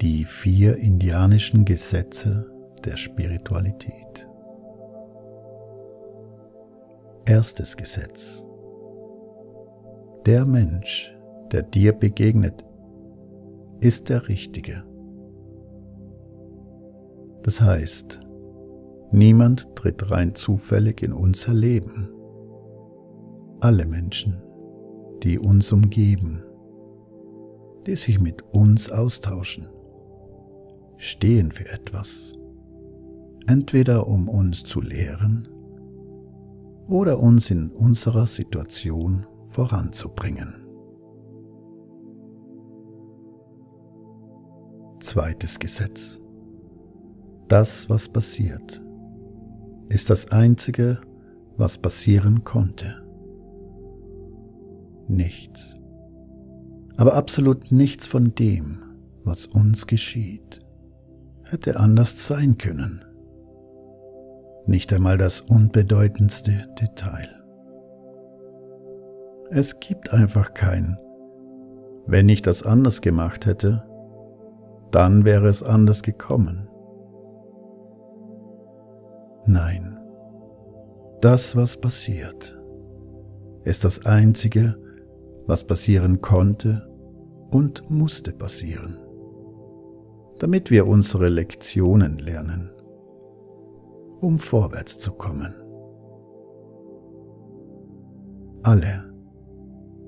Die vier indianischen Gesetze der Spiritualität. Erstes Gesetz. Der Mensch, der dir begegnet, ist der Richtige. Das heißt, niemand tritt rein zufällig in unser Leben. Alle Menschen, die uns umgeben, die sich mit uns austauschen, stehen für etwas, entweder um uns zu lehren oder uns in unserer Situation voranzubringen. Zweites Gesetz. Das, was passiert, ist das Einzige, was passieren konnte. Nichts, aber absolut nichts von dem, was uns geschieht, hätte anders sein können. Nicht einmal das unbedeutendste Detail. Es gibt einfach kein, wenn ich das anders gemacht hätte, dann wäre es anders gekommen. Nein, das, was passiert, ist das Einzige, was passieren konnte und musste passieren, damit wir unsere Lektionen lernen, um vorwärts zu kommen. Alle,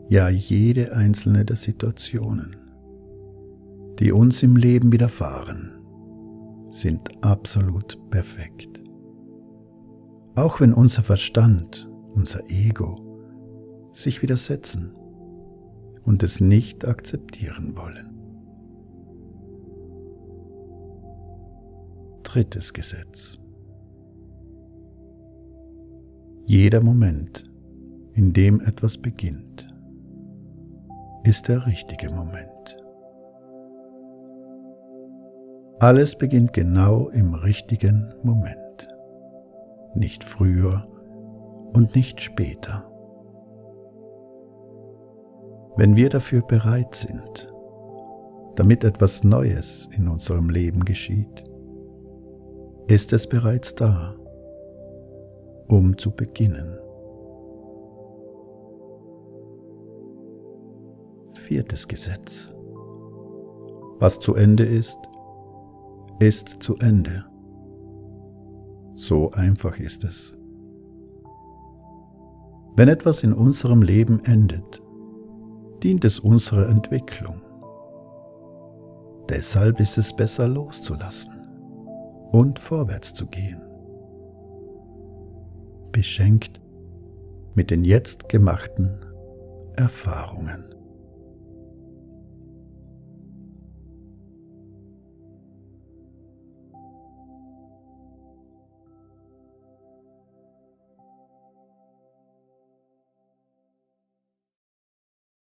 ja jede einzelne der Situationen, die uns im Leben widerfahren, sind absolut perfekt. Auch wenn unser Verstand, unser Ego, sich widersetzen und es nicht akzeptieren wollen. Drittes Gesetz. Jeder Moment, in dem etwas beginnt, ist der richtige Moment. Alles beginnt genau im richtigen Moment. Nicht früher und nicht später. Wenn wir dafür bereit sind, damit etwas Neues in unserem Leben geschieht, ist es bereits da, um zu beginnen. Viertes Gesetz. Was zu Ende ist zu Ende. So einfach ist es. Wenn etwas in unserem Leben endet, dient es unserer Entwicklung. Deshalb ist es besser loszulassen und vorwärts zu gehen. Beschenkt mit den jetzt gemachten Erfahrungen.